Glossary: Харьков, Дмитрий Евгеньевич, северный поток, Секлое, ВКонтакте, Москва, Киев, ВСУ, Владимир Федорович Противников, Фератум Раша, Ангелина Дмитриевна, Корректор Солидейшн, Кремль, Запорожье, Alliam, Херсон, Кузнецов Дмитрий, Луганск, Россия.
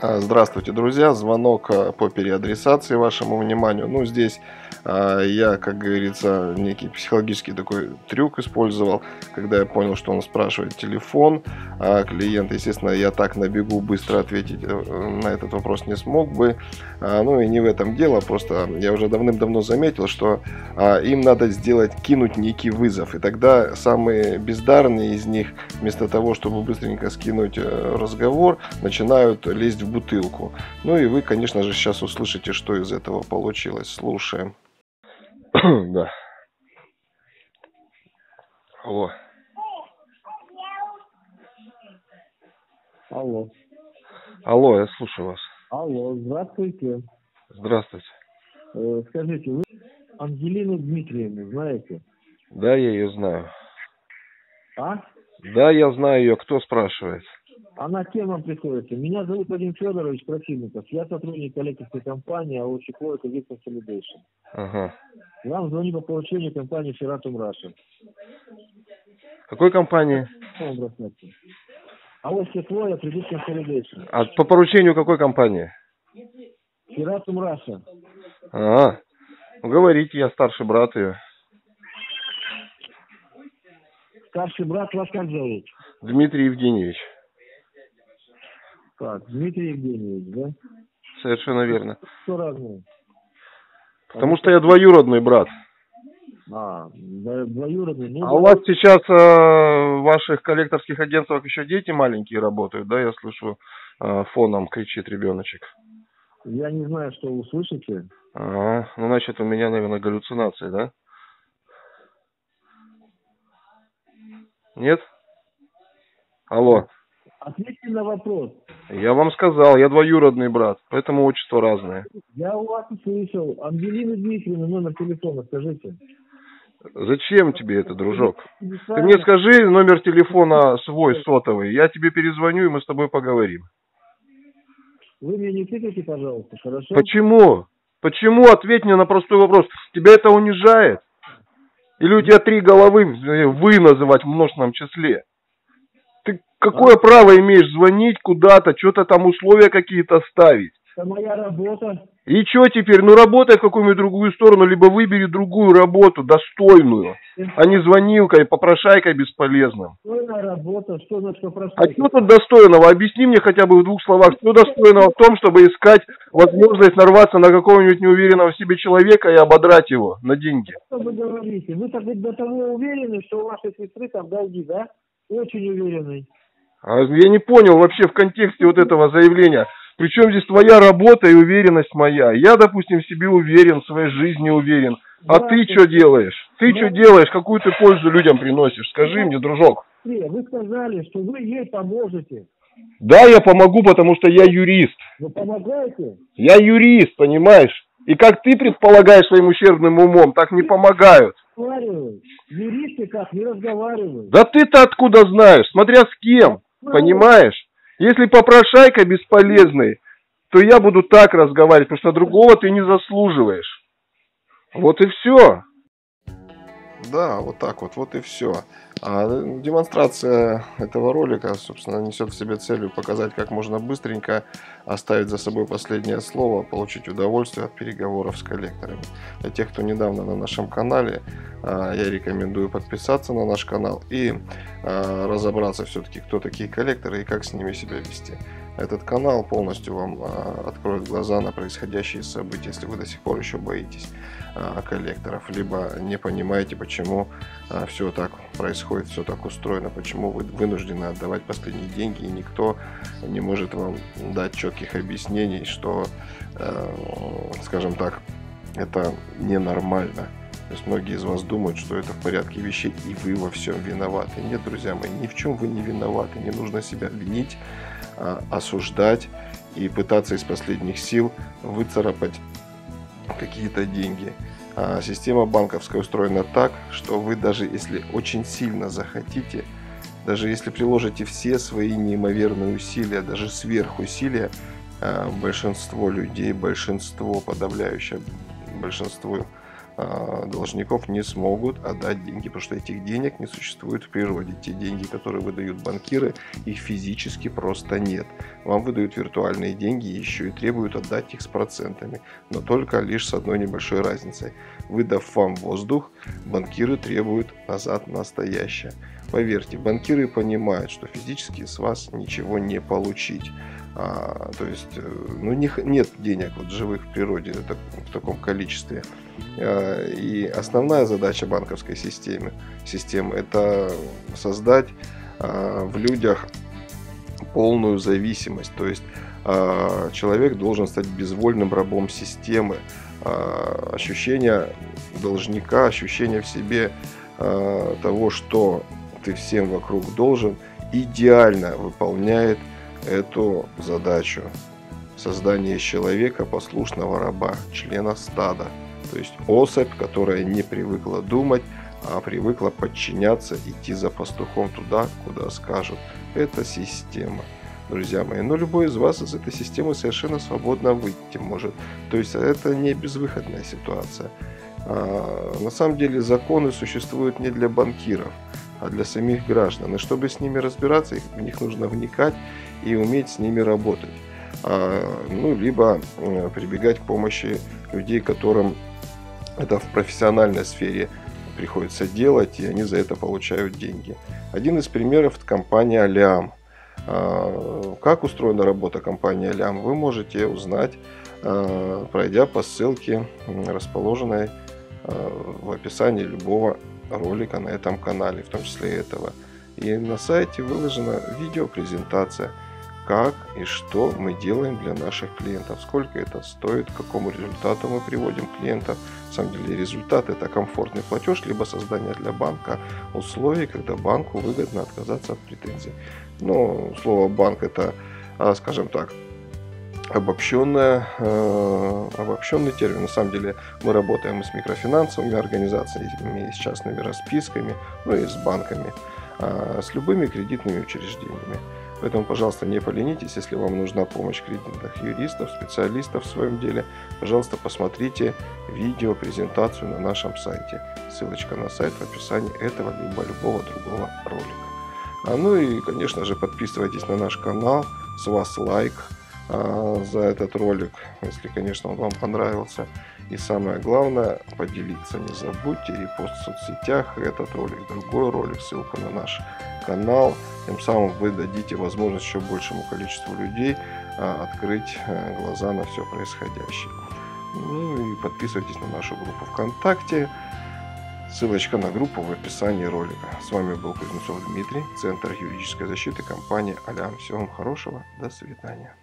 Здравствуйте, друзья! Звонок по переадресации вашему вниманию. Ну, здесь я, как говорится, некий психологический такой трюк использовал, когда я понял, что он спрашивает телефон клиента. Естественно, я так на бегу быстро ответить на этот вопрос не смог бы. Ну, и не в этом дело, просто я уже давным-давно заметил, что им надо кинуть некий вызов. И тогда самые бездарные из них, вместо того, чтобы быстренько скинуть разговор, начинают лезть в бутылку. Ну и вы, конечно же, сейчас услышите, что из этого получилось. Слушаем. Да. Алло. Алло. Алло, я слушаю вас. Алло, здравствуйте. Здравствуйте. Скажите, вы Ангелину Дмитриевну знаете? Да, я ее знаю. А? Да, я знаю ее. Кто спрашивает? Она кем вам приходится? Меня зовут Владимир Федорович Противников. Я сотрудник коллекторской компании АО «Секлое» Корректор Солидейшн. Ага. Вам звоню по поручению компании «Фератум Раша». Какой компании? АО «Секлое» Корректор Солидейшн. А по поручению какой компании? «Фератум Раша». Ага. Ну, говорите, я старший брат ее. Старший брат вас как зовут? Дмитрий Евгеньевич. Так, Дмитрий Евгеньевич, да? Совершенно верно. Кто родной? Потому что я двоюродный брат. А, двоюродный. Ну, а у вас сейчас в ваших коллекторских агентствах еще дети маленькие работают, да? Я слышу, фоном кричит ребеночек. Я не знаю, что вы слышите. Ага, ну значит у меня, наверное, галлюцинации, да? Нет? Алло. Ответьте на вопрос. Я вам сказал, я двоюродный брат, поэтому отчество разное. Я у вас услышал. Ангелина Дмитриевна, номер телефона, скажите. Зачем тебе это, дружок? Ты мне скажи номер телефона свой, сотовый. Я тебе перезвоню, и мы с тобой поговорим. Вы меня не тыкайте, пожалуйста, хорошо? Почему? Почему? Ответь мне на простой вопрос. Тебя это унижает? Или у тебя три головы «вы» называть в множественном числе? Ты какое право имеешь звонить куда-то, что-то там условия какие-то ставить? Это моя работа. И что теперь? Ну работай в какую-нибудь другую сторону, либо выбери другую работу, достойную, а не звонилкой, попрошайкой бесполезным. Достойная работа, что значит попрошайка? А что тут достойного? Объясни мне хотя бы в двух словах, что достойного в том, чтобы искать возможность нарваться на какого-нибудь неуверенного в себе человека и ободрать его на деньги? Что вы говорите? Вы так до того уверены, что у вашей сестры там долги, да? Очень уверенный. А я не понял вообще в контексте вот этого заявления. Причем здесь твоя работа и уверенность моя. Я, допустим, в себе уверен, в своей жизни уверен. А да, ты что делаешь? Ты что делаешь? Какую ты пользу людям приносишь? Скажи мне, дружок. Вы сказали, что вы ей поможете. Да, я помогу, потому что я юрист. Вы помогаете? Я юрист, понимаешь? И как ты предполагаешь своим ущербным умом, так не помогают. Юристы как не разговаривают. Да ты-то откуда знаешь? Смотря с кем, понимаешь? Если попрошайка бесполезный, то я буду так разговаривать, потому что другого ты не заслуживаешь. Вот и все. Да, вот так вот, вот и все. Демонстрация этого ролика, собственно, несет в себе целью показать, как можно быстренько оставить за собой последнее слово, получить удовольствие от переговоров с коллекторами. Для тех, кто недавно на нашем канале, я рекомендую подписаться на наш канал и разобраться все-таки, кто такие коллекторы и как с ними себя вести. Этот канал полностью вам откроет глаза на происходящие события, если вы до сих пор еще боитесь коллекторов, либо не понимаете, почему все так происходит, все так устроено, почему вы вынуждены отдавать последние деньги, и никто не может вам дать четких объяснений, что, скажем так, это ненормально. То есть многие из вас думают, что это в порядке вещей, и вы во всем виноваты. Нет, друзья мои, ни в чем вы не виноваты, не нужно себя винить, осуждать и пытаться из последних сил выцарапать какие-то деньги. Система банковская устроена так, что вы даже если очень сильно захотите, даже если приложите все свои неимоверные усилия, даже сверхусилия, большинство людей, подавляющее большинство должников не смогут отдать деньги, потому что этих денег не существует в природе. Те деньги, которые выдают банкиры, их физически просто нет. Вам выдают виртуальные деньги, еще и требуют отдать их с процентами, но только лишь с одной небольшой разницей. Выдав вам воздух, банкиры требуют назад настоящее. Поверьте, банкиры понимают, что физически с вас ничего не получить. То есть, ну, нет денег вот, живых в природе в таком количестве. И основная задача банковской системы – это создать в людях полную зависимость. То есть, человек должен стать безвольным рабом системы. Ощущение должника, ощущение в себе того, что ты всем вокруг должен, идеально выполняет эту задачу. Создание человека послушного раба, члена стада. То есть особь, которая не привыкла думать, а привыкла подчиняться, идти за пастухом туда, куда скажут. Это система, друзья мои. Но любой из вас из этой системы совершенно свободно выйти может. То есть это не безвыходная ситуация. На самом деле законы существуют не для банкиров, а для самих граждан. И чтобы с ними разбираться, в них нужно вникать и уметь с ними работать. Ну, либо прибегать к помощи людей, которым это в профессиональной сфере приходится делать, и они за это получают деньги. Один из примеров – это компания Alliam. Как устроена работа компании Alliam, вы можете узнать, пройдя по ссылке, расположенной в описании любого ролика на этом канале, в том числе и этого. И на сайте выложена видеопрезентация, как и что мы делаем для наших клиентов, сколько это стоит, к какому результату мы приводим клиентов. На самом деле результат – это комфортный платеж, либо создание для банка условий, когда банку выгодно отказаться от претензий. Но слово «банк» – это, скажем так, обобщенный термин. На самом деле мы работаем и с микрофинансовыми организациями, и с частными расписками, ну и с банками, с любыми кредитными учреждениями. Поэтому, пожалуйста, не поленитесь, если вам нужна помощь кредитных юристов, специалистов в своем деле, пожалуйста, посмотрите видеопрезентацию на нашем сайте. Ссылочка на сайт в описании этого либо любого другого ролика. Ну и, конечно же, подписывайтесь на наш канал, с вас лайк за этот ролик, если, конечно, он вам понравился. И самое главное, поделиться не забудьте, репост в соцсетях, этот ролик, другой ролик, ссылка на наш канал. Тем самым вы дадите возможность еще большему количеству людей открыть глаза на все происходящее. Ну и подписывайтесь на нашу группу ВКонтакте. Ссылочка на группу в описании ролика. С вами был Кузнецов Дмитрий, Центр юридической защиты компании Alliam. Всего вам хорошего, до свидания.